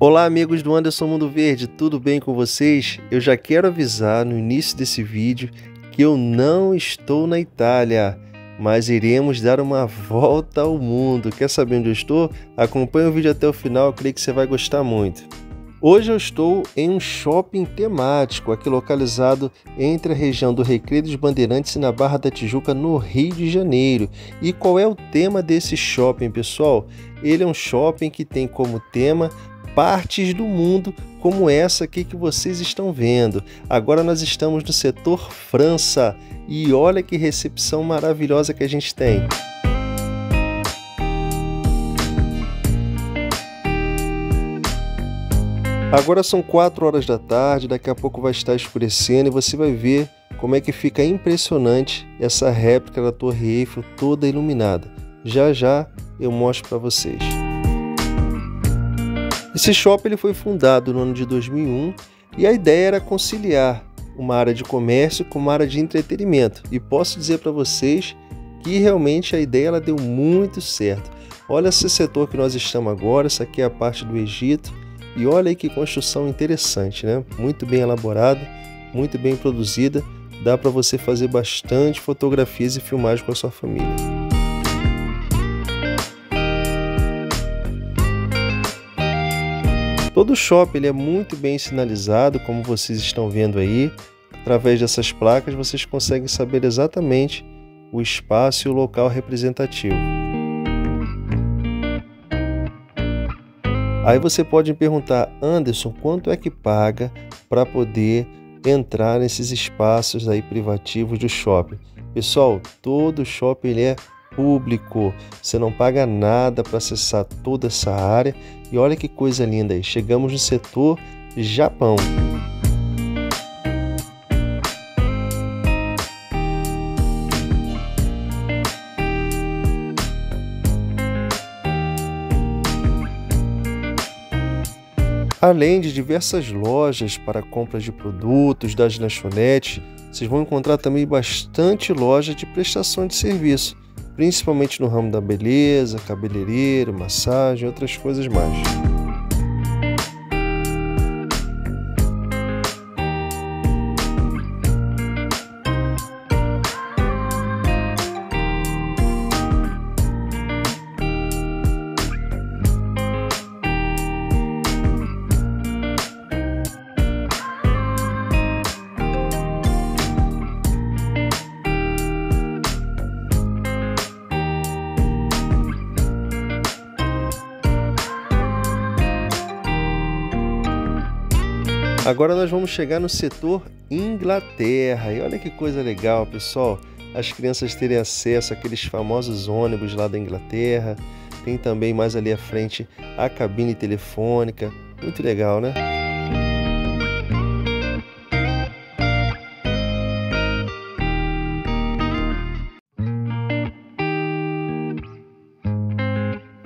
Olá amigos do Anderson Mundo Verde, tudo bem com vocês? Eu já quero avisar no início desse vídeo que eu não estou na Itália, mas iremos dar uma volta ao mundo. Quer saber onde eu estou? Acompanhe o vídeo até o final, eu creio que você vai gostar muito. Hoje eu estou em um shopping temático, aqui localizado entre a região do Recreio dos Bandeirantes e na Barra da Tijuca, no Rio de Janeiro. E qual é o tema desse shopping, pessoal? Ele é um shopping que tem como tema partes do mundo como essa aqui que vocês estão vendo. Agora nós estamos no setor França e olha que recepção maravilhosa que a gente tem. Agora são 4 horas da tarde, daqui a pouco vai estar escurecendo e você vai ver como é que fica impressionante essa réplica da Torre Eiffel toda iluminada. Já já eu mostro para vocês. Esse shopping ele foi fundado no ano de 2001 e a ideia era conciliar uma área de comércio com uma área de entretenimento. E posso dizer para vocês que realmente a ideia ela deu muito certo. Olha esse setor que nós estamos agora, essa aqui é a parte do Egito. E olha aí que construção interessante, né? Muito bem elaborada, muito bem produzida. Dá para você fazer bastante fotografias e filmagens com a sua família. Todo o shopping ele é muito bem sinalizado, como vocês estão vendo aí. Através dessas placas vocês conseguem saber exatamente o espaço e o local representativo. Aí você pode me perguntar, Anderson, quanto é que paga para poder entrar nesses espaços aí privativos do shopping? Pessoal, todo shopping ele é público, você não paga nada para acessar toda essa área. E olha que coisa linda aí, chegamos no setor Japão. Além de diversas lojas para compras de produtos, das lanchonetes, vocês vão encontrar também bastante loja de prestação de serviço, principalmente no ramo da beleza, cabeleireiro, massagem e outras coisas mais. Agora nós vamos chegar no setor Inglaterra e olha que coisa legal, pessoal, as crianças terem acesso àqueles famosos ônibus lá da Inglaterra, tem também mais ali à frente a cabine telefônica, muito legal, né?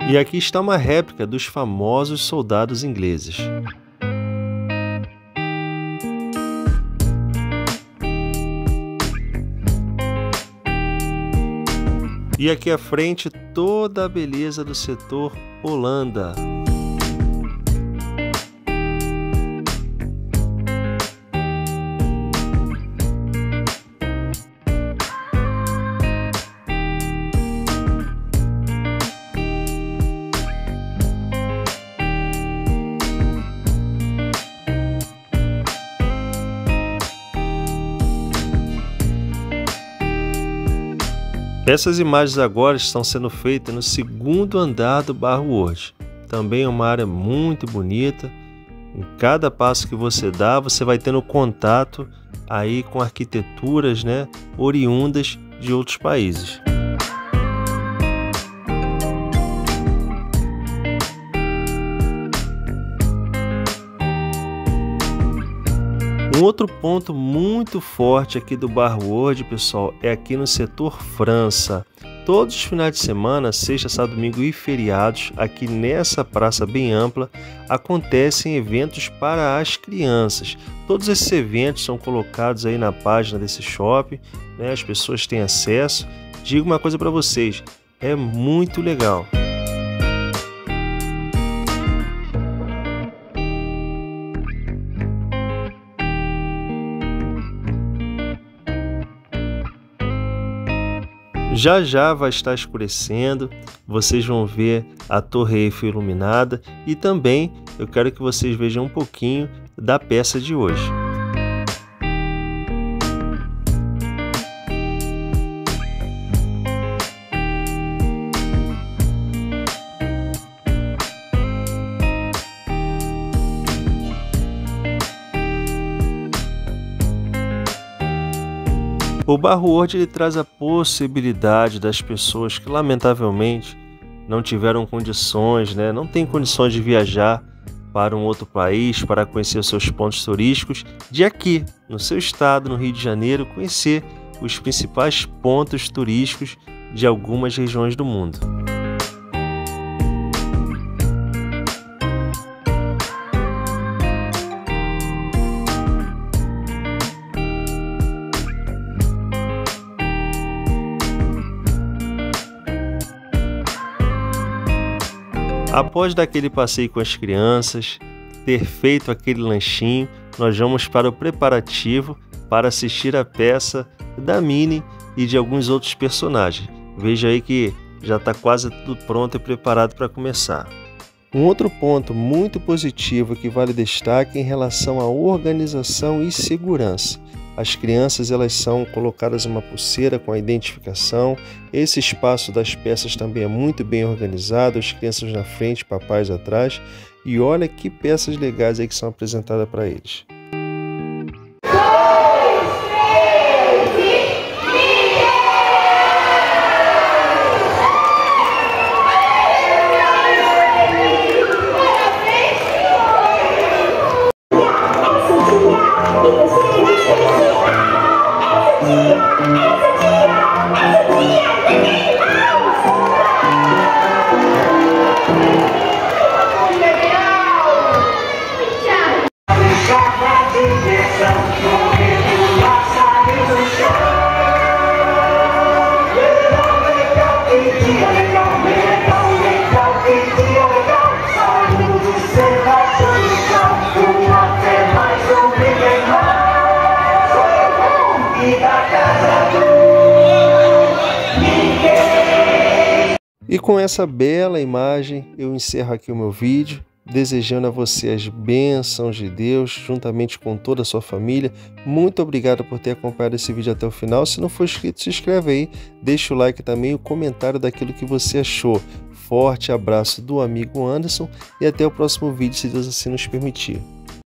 E aqui está uma réplica dos famosos soldados ingleses. E aqui à frente, toda a beleza do setor Holanda. Essas imagens agora estão sendo feitas no segundo andar do Barra World. Também é uma área muito bonita. Em cada passo que você dá, você vai tendo contato aí com arquiteturas, né, oriundas de outros países. Um outro ponto muito forte aqui do Barra World, pessoal, é aqui no setor França. Todos os finais de semana, sexta, sábado, domingo e feriados, aqui nessa praça bem ampla, acontecem eventos para as crianças. Todos esses eventos são colocados aí na página desse shopping, né? As pessoas têm acesso. Digo uma coisa para vocês, é muito legal. Já já vai estar escurecendo, vocês vão ver a Torre Eiffel iluminada e também eu quero que vocês vejam um pouquinho da peça de hoje. O Barra World ele traz a possibilidade das pessoas que lamentavelmente não tiveram condições, não tem condições de viajar para um outro país para conhecer os seus pontos turísticos, de aqui no seu estado, no Rio de Janeiro, conhecer os principais pontos turísticos de algumas regiões do mundo. Após dar aquele passeio com as crianças, ter feito aquele lanchinho, nós vamos para o preparativo para assistir a peça da Minnie e de alguns outros personagens. Veja aí que já está quase tudo pronto e preparado para começar. Um outro ponto muito positivo que vale destaque é em relação à organização e segurança. As crianças elas são colocadas uma pulseira com a identificação. Esse espaço das peças também é muito bem organizado, as crianças na frente, papais atrás. E olha que peças legais aí que são apresentadas para eles. E com essa bela imagem eu encerro aqui o meu vídeo, desejando a você as bênçãos de Deus juntamente com toda a sua família. Muito obrigado por ter acompanhado esse vídeo até o final. Se não for inscrito, se inscreve aí, deixa o like também e o comentário daquilo que você achou. Forte abraço do amigo Anderson e até o próximo vídeo, se Deus assim nos permitir.